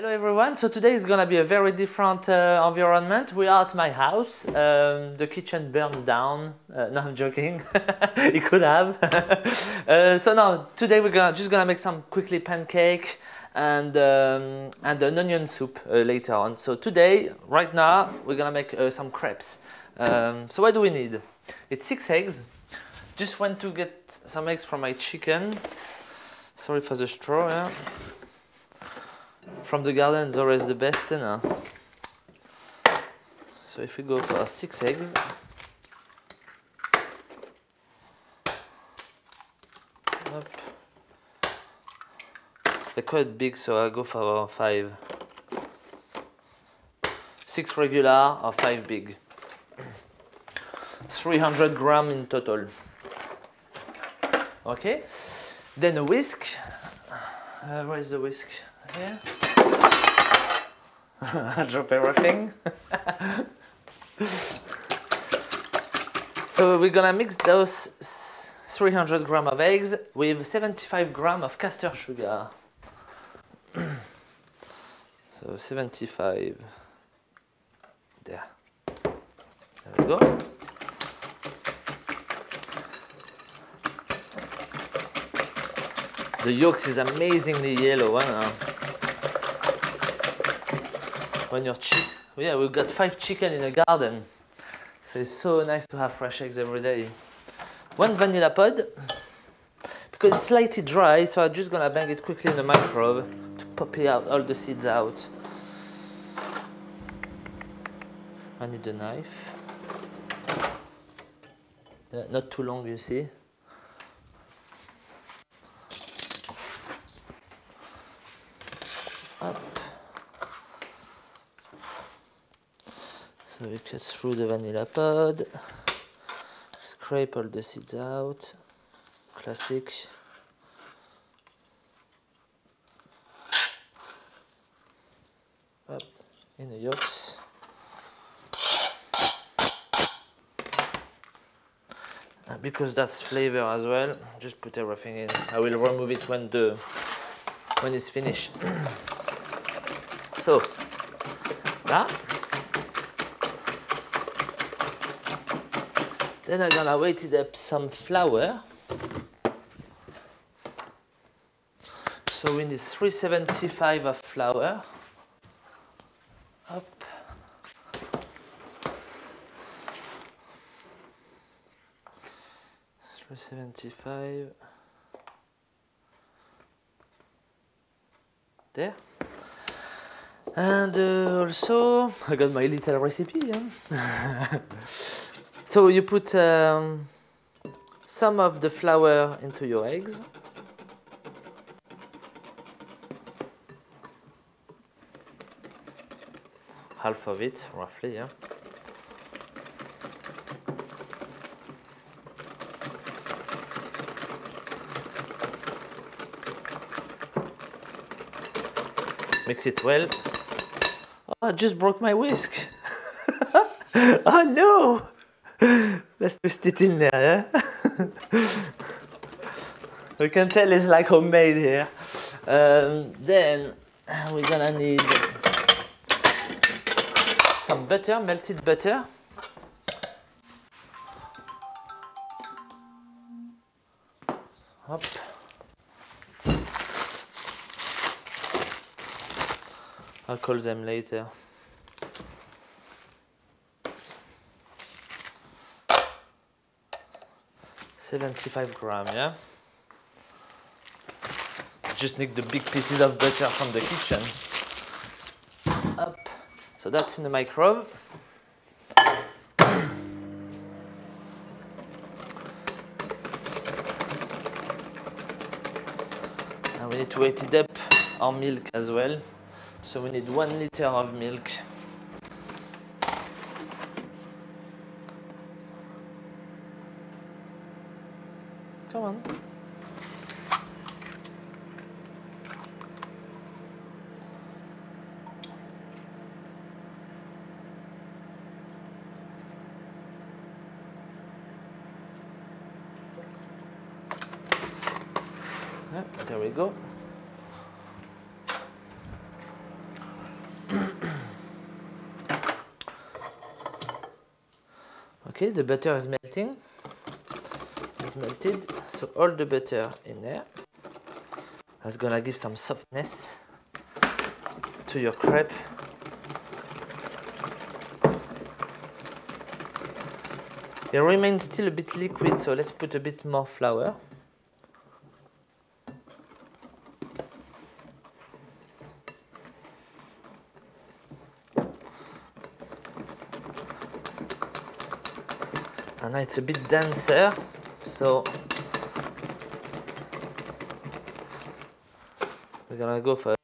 Hello everyone, so today is gonna be a very different environment. We are at my house, the kitchen burned down, no I'm joking, it could have. So now, today we're just gonna make some quickly pancake and an onion soup later on. So today, right now, we're gonna make some crepes. So what do we need? It's 6 eggs, just went to get some eggs from my chicken, sorry for the straw, yeah. From the garden is always the best, no? So if we go for 6 eggs, nope. They're quite big, so I go for 5, 6 regular or 5 big, 300 grams in total. Okay, then a whisk. Where is the whisk? Here. I drop everything. So we're gonna mix those 300 grams of eggs with 75 grams of caster sugar. So 75. There. There we go. The yolks is amazingly yellow, huh? When you're yeah, we've got 5 chickens in a garden, so it's so nice to have fresh eggs every day. 1 vanilla pod, because it's slightly dry, so I'm just gonna bang it quickly in the microwave to pop it out, all the seeds out. I need a knife. Yeah, not too long, you see. So we cut through the vanilla pod, scrape all the seeds out, classic. Up in the yolks. And because that's flavor as well, just put everything in. I will remove it when it's finished. So, that. Then I'm gonna weight it up some flour. So we need 375 of flour. Up. There. And also, I got my little recipe, yeah? So you put some of the flour into your eggs. Half of it, roughly, yeah. Mix it well. Oh, I just broke my whisk. Oh no! Let's twist it in there, yeah? We can tell it's like homemade here. Then we're gonna need some butter, melted butter. Hop. I'll call them later. $75, yeah? Just need the big pieces of butter from the kitchen. Up. So that's in the microwave. And we need to heat it up our milk as well. So we need 1 liter of milk. Come on. There we go. Okay, the butter is melting. It's melted, so all the butter in there. That's gonna give some softness to your crepe. It remains still a bit liquid, so let's put a bit more flour. And now it's a bit denser, so we're gonna go for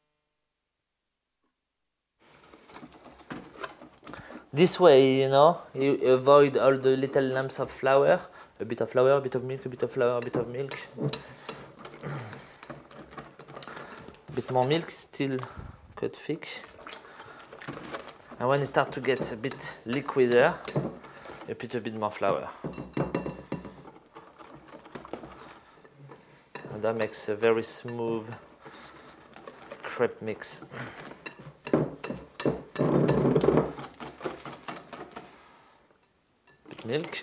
this way, you know, you avoid all the little lumps of flour. A bit of flour, a bit of milk, a bit of flour, a bit of milk. A bit more milk, still cut thick. And when it starts to get a bit liquider, you put a bit more flour. And that makes a very smooth crepe mix. Milk.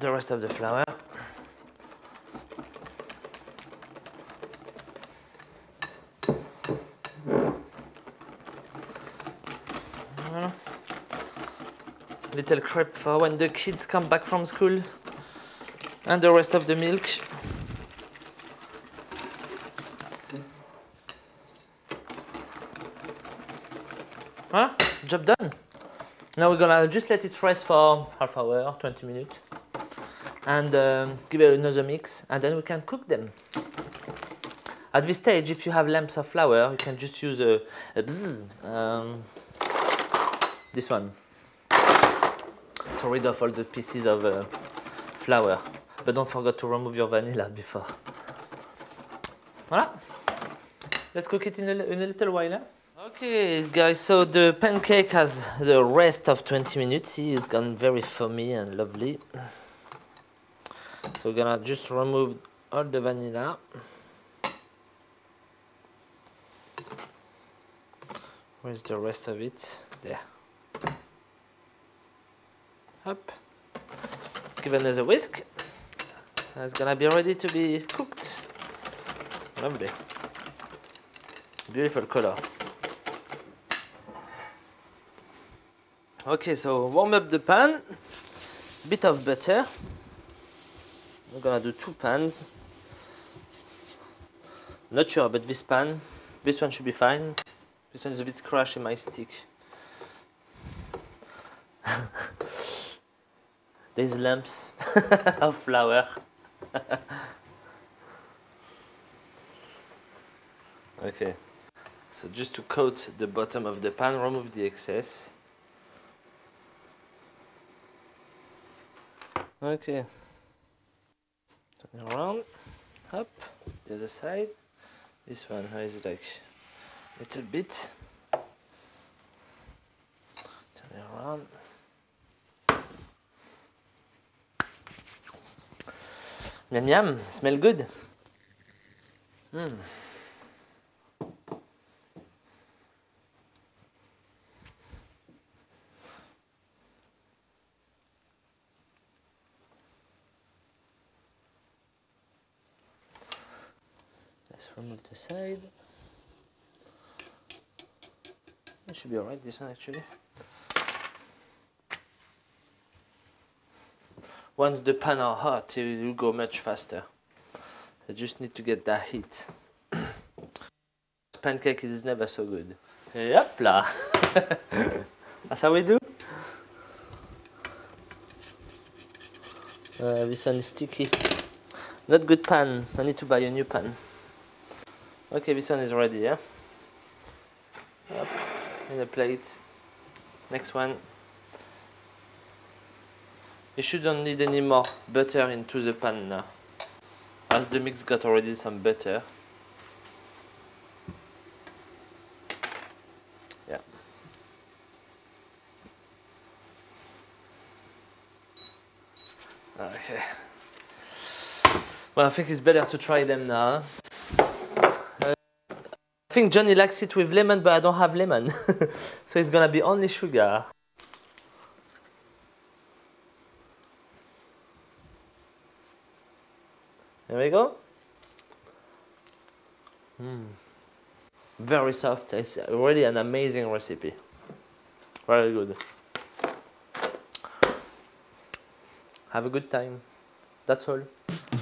The rest of the flour. Little crepe for when the kids come back from school. And the rest of the milk. Voilà, job done. Now we're gonna just let it rest for half hour, 20 minutes, and give it another mix, and then we can cook them. At this stage, if you have lumps of flour, you can just use this one to rid of all the pieces of flour. But don't forget to remove your vanilla before. Voilà. Let's cook it in a little while. Eh? Okay guys, so the pancake has the rest of 20 minutes. See, it's gone very foamy and lovely. So we're gonna just remove all the vanilla. Where's the rest of it? There. Up. Give another whisk. And it's gonna be ready to be cooked. Lovely. Beautiful color. Okay, so warm up the pan, bit of butter. We're gonna do two pans. Not sure about this pan. This one should be fine. This one is a bit crushed in my stick. There's lumps of flour. Okay, so just to coat the bottom of the pan, remove the excess. Okay, turn around, up, the other side, this one is like a little bit, turn around. Yum yum, smell good. Let's remove the side. It should be alright, this one actually. Once the pan are hot, it will go much faster. I just need to get that heat. Pancake is never so good. Yopla! That's how we do. This one is sticky. Not good pan, I need to buy a new pan. Okay, this one is ready, yeah? Up in a plate. Next one. You shouldn't need any more butter into the pan now, as the mix got already some butter. Yeah. Okay. Well, I think it's better to try them now. think Johnny likes it with lemon, but I don't have lemon. So it's gonna be only sugar. There we go. Very soft. It's really an amazing recipe. Very good. Have a good time. That's all.